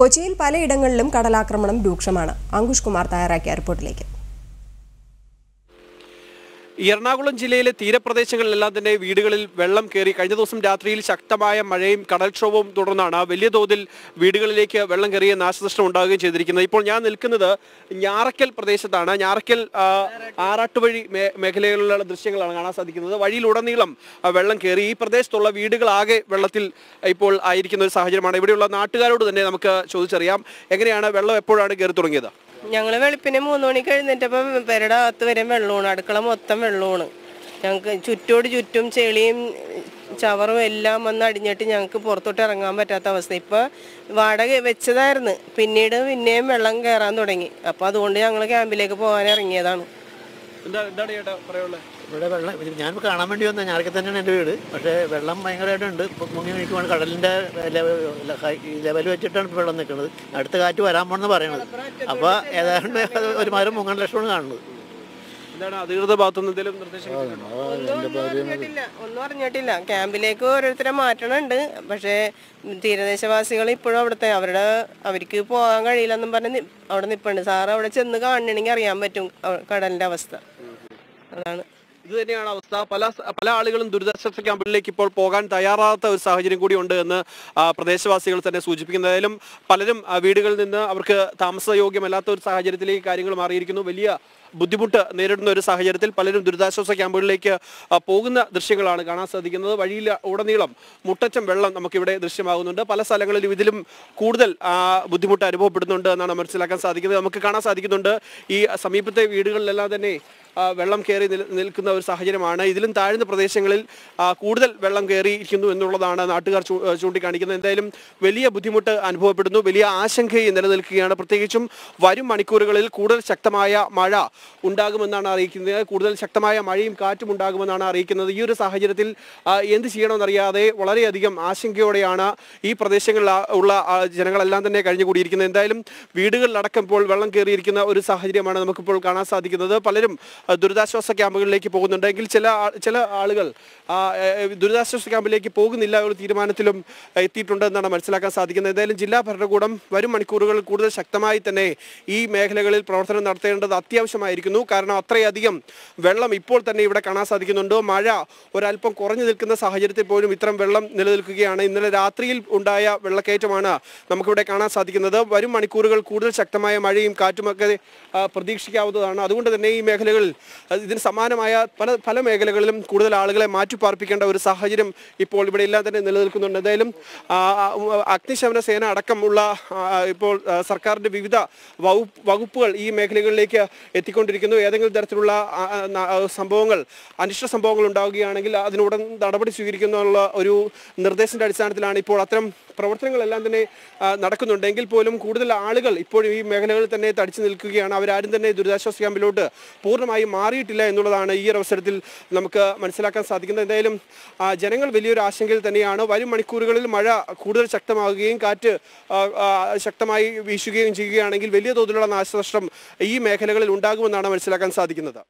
കൊച്ചിയിൽ പലയിടങ്ങളിലും കടലാക്രമണം രൂക്ഷമാണ്. അങ്കുഷ് കുമാർ തയ്യാറാക്കിയ റിപ്പോർട്ടിലേക്ക്. എറണാകുളം ജില്ലയിലെ തീരപ്രദേശങ്ങളിലെല്ലാം തന്നെ വീടുകളിൽ വെള്ളം കയറി കഴിഞ്ഞ ദിവസം രാത്രിയിൽ ശക്തമായ മഴയും കടൽക്ഷോഭവും തുടർന്നാണ് വലിയ തോതിൽ വീടുകളിലേക്ക് വെള്ളം കയറിയ നാശനഷ്ടം ഉണ്ടാവുകയും ചെയ്തിരിക്കുന്നത്. ഇപ്പോൾ ഞാൻ നിൽക്കുന്നത് ഞാറക്കൽ പ്രദേശത്താണ്. ഞാറക്കൽ ആറാട്ടുവഴി മേഖലകളിലുള്ള ദൃശ്യങ്ങളാണ് കാണാൻ സാധിക്കുന്നത്. വഴിയിലുടനീളം വെള്ളം കയറി ഈ പ്രദേശത്തുള്ള വീടുകളാകെ വെള്ളത്തിൽ ഇപ്പോൾ ആയിരിക്കുന്ന ഒരു സാഹചര്യമാണ്. ഇവിടെയുള്ള നാട്ടുകാരോട് തന്നെ നമുക്ക് ചോദിച്ചറിയാം, എങ്ങനെയാണ് വെള്ളം എപ്പോഴാണ് കയറി തുടങ്ങിയത്? ഞങ്ങൾ വെളുപ്പിന് 3 മണിക്ക് എഴുന്നേറ്റപ്പോൾ പെരട അകത്ത് വരെ വെള്ളമാണ്, അടുക്കള മൊത്തം വെള്ളമാണ്. ഞങ്ങൾക്ക് ചുറ്റും ചെളിയും ചവറും എല്ലാം വന്ന് അടിഞ്ഞിട്ട് ഞങ്ങൾക്ക് പുറത്തോട്ട് ഇറങ്ങാൻ പറ്റാത്ത അവസ്ഥ. ഇപ്പോൾ വാടക വെച്ചതായിരുന്നു, പിന്നീട് പിന്നെയും വെള്ളം കയറാൻ തുടങ്ങി. അപ്പോൾ അതുകൊണ്ട് ഞങ്ങൾ ക്യാമ്പിലേക്ക് പോകാൻ ഇറങ്ങിയതാണ്. ഇവിടെ വെള്ളം ഞാൻ കാണാൻ വേണ്ടി വന്ന ഞാനൊക്കെ തന്നെയാണ് എൻ്റെ വീട്. പക്ഷേ വെള്ളം ഭയങ്കരമായിട്ടുണ്ട്. മുങ്ങി നിൽക്കുമ്പോൾ കടലിൻ്റെ ലെവൽ വെച്ചിട്ടാണ് ഇപ്പോൾ വെള്ളം നിൽക്കുന്നത്. അടുത്ത കാറ്റ് വരാൻ പോണെന്ന് പറയണത്. അപ്പോൾ ഏതാണ്ട് ഒരുമാതിരി 3 ലക്ഷമാണ് കാണുന്നത്. ഒന്നും അറിഞ്ഞിട്ടില്ല. ക്യാമ്പിലേക്ക് ഓരോരുത്തരെ മാറ്റണുണ്ട്. പക്ഷേ തീരദേശവാസികൾ ഇപ്പോഴും അവിടുത്തെ അവർക്ക് പോകാൻ കഴിയില്ലെന്നും പറഞ്ഞ് അവിടെ നിൽപ്പുണ്ട്. സാറ് അവിടെ ചെന്ന് കാണണമെങ്കിൽ അറിയാൻ പറ്റും കടലിൻ്റെ അവസ്ഥ. അതാണ് ഇത് തന്നെയാണ് അവസ്ഥ. പല ആളുകളും ദുരിതാശ്വാസ ക്യാമ്പിലേക്ക് ഇപ്പോൾ പോകാൻ തയ്യാറാത്ത ഒരു സാഹചര്യം കൂടി ഉണ്ട് എന്ന് പ്രദേശവാസികൾ തന്നെ സൂചിപ്പിക്കുന്നതായാലും പലരും വീടുകളിൽ നിന്ന് അവർക്ക് താമസയോഗ്യമല്ലാത്ത ഒരു സാഹചര്യത്തിലേക്ക് കാര്യങ്ങൾ മാറിയിരിക്കുന്നു. വലിയ ബുദ്ധിമുട്ട് നേരിടുന്ന ഒരു സാഹചര്യത്തിൽ പലരും ദുരിതാശ്വാസ ക്യാമ്പുകളിലേക്ക് പോകുന്ന ദൃശ്യങ്ങളാണ് കാണാൻ സാധിക്കുന്നത്. വഴിയിൽ ഉടനീളം മുട്ടച്ചം വെള്ളം നമുക്കിവിടെ ദൃശ്യമാകുന്നുണ്ട്. പല സ്ഥലങ്ങളിലും ഇതിലും കൂടുതൽ ബുദ്ധിമുട്ട് അനുഭവപ്പെടുന്നുണ്ട് എന്നാണ് മനസ്സിലാക്കാൻ സാധിക്കുന്നത്. നമുക്ക് കാണാൻ സാധിക്കുന്നുണ്ട് ഈ സമീപത്തെ വീടുകളിലെല്ലാം തന്നെ വെള്ളം കയറി നിൽക്കുന്ന ഒരു സാഹചര്യമാണ്. ഇതിലും താഴ്ന്ന പ്രദേശങ്ങളിൽ കൂടുതൽ വെള്ളം കയറിയിരിക്കുന്നു എന്നുള്ളതാണ് നാട്ടുകാർ ചൂണ്ടിക്കാണിക്കുന്നത്. എന്തായാലും വലിയ ബുദ്ധിമുട്ട് അനുഭവപ്പെടുന്നു, വലിയ ആശങ്കയും നിലനിൽക്കുകയാണ്. പ്രത്യേകിച്ചും വരും മണിക്കൂറുകളിൽ കൂടുതൽ ശക്തമായ മഴ ഉണ്ടാകുമെന്നാണ് അറിയിക്കുന്നത്. കൂടുതൽ ശക്തമായ മഴയും കാറ്റും ഉണ്ടാകുമെന്നാണ് അറിയിക്കുന്നത്. ഈ ഒരു സാഹചര്യത്തിൽ എന്ത് ചെയ്യണമെന്നറിയാതെ വളരെയധികം ആശങ്കയോടെയാണ് ഈ പ്രദേശങ്ങളിൽ ഉള്ള ജനങ്ങളെല്ലാം തന്നെ കഴിഞ്ഞുകൂടിയിരിക്കുന്നത്. എന്തായാലും വീടുകളിലടക്കം ഇപ്പോൾ വെള്ളം കയറിയിരിക്കുന്ന ഒരു സാഹചര്യമാണ് നമുക്കിപ്പോൾ കാണാൻ സാധിക്കുന്നത്. പലരും ദുരിതാശ്വാസ ക്യാമ്പുകളിലേക്ക് പോകുന്നുണ്ടെങ്കിൽ ചില ആളുകൾ ദുരിതാശ്വാസ ക്യാമ്പിലേക്ക് പോകുന്നില്ല ഒരു തീരുമാനത്തിലും എത്തിയിട്ടുണ്ട് എന്നാണ് മനസ്സിലാക്കാൻ സാധിക്കുന്നത്. എന്തായാലും ജില്ലാ ഭരണകൂടം വരും മണിക്കൂറുകൾ കൂടുതൽ ശക്തമായി തന്നെ ഈ മേഖലകളിൽ പ്രവർത്തനം നടത്തേണ്ടത് അത്യാവശ്യമായിരിക്കുന്നു. കാരണം അത്രയധികം വെള്ളം ഇപ്പോൾ തന്നെ ഇവിടെ കാണാൻ സാധിക്കുന്നുണ്ട്. മഴ ഒരല്പം കുറഞ്ഞു നിൽക്കുന്ന സാഹചര്യത്തിൽ പോലും ഇത്തരം വെള്ളം നിലനിൽക്കുകയാണ്. ഇന്നലെ രാത്രിയിൽ ഉണ്ടായ വെള്ളക്കയറ്റമാണ് നമുക്കിവിടെ കാണാൻ സാധിക്കുന്നത്. വരും മണിക്കൂറുകൾ കൂടുതൽ ശക്തമായ മഴയും കാറ്റുമൊക്കെ പ്രതീക്ഷിക്കാവുന്നതാണ്. അതുകൊണ്ട് തന്നെ ഈ മേഖലകൾ ഇതിന് സമാനമായ പല മേഖലകളിലും കൂടുതൽ ആളുകളെ മാറ്റിപ്പാർപ്പിക്കേണ്ട ഒരു സാഹചര്യം ഇപ്പോൾ ഇവിടെ എല്ലാം തന്നെ നിലനിൽക്കുന്നുണ്ട്. എന്തായാലും അഗ്നിശമന സേന അടക്കമുള്ള ഇപ്പോൾ സർക്കാരിൻ്റെ വിവിധ വകുപ്പുകൾ ഈ മേഖലകളിലേക്ക് എത്തിക്കൊണ്ടിരിക്കുന്നു. ഏതെങ്കിലും തരത്തിലുള്ള അനിഷ്ട സംഭവങ്ങൾ ഉണ്ടാവുകയാണെങ്കിൽ അതിനോട് നടപടി സ്വീകരിക്കുന്നുള്ള ഒരു നിർദ്ദേശത്തിൻ്റെ അടിസ്ഥാനത്തിലാണ് ഇപ്പോൾ അത്തരം പ്രവർത്തനങ്ങളെല്ലാം തന്നെ നടക്കുന്നുണ്ടെങ്കിൽ പോലും കൂടുതൽ ആളുകൾ ഇപ്പോഴും ഈ മേഖലകളിൽ തന്നെ തടിച്ചു നിൽക്കുകയാണ്. അവരാരും തന്നെ ദുരിതാശ്വാസ ക്യാമ്പിലോട്ട് പൂർണ്ണമായി മാറിയിട്ടില്ല എന്നുള്ളതാണ് ഈ ഒരു അവസരത്തിൽ നമുക്ക് മനസ്സിലാക്കാൻ സാധിക്കുന്നത്. എന്തായാലും ജനങ്ങൾ വലിയൊരു ആശങ്കയിൽ തന്നെയാണ്. വരും മണിക്കൂറുകളിൽ മഴ കൂടുതൽ ശക്തമാവുകയും കാറ്റ് ശക്തമായി വീശുകയും ചെയ്യുകയാണെങ്കിൽ വലിയ തോതിലുള്ള നാശനഷ്ടം ഈ മേഖലകളിൽ ഉണ്ടാകുമെന്നാണ് മനസ്സിലാക്കാൻ സാധിക്കുന്നത്.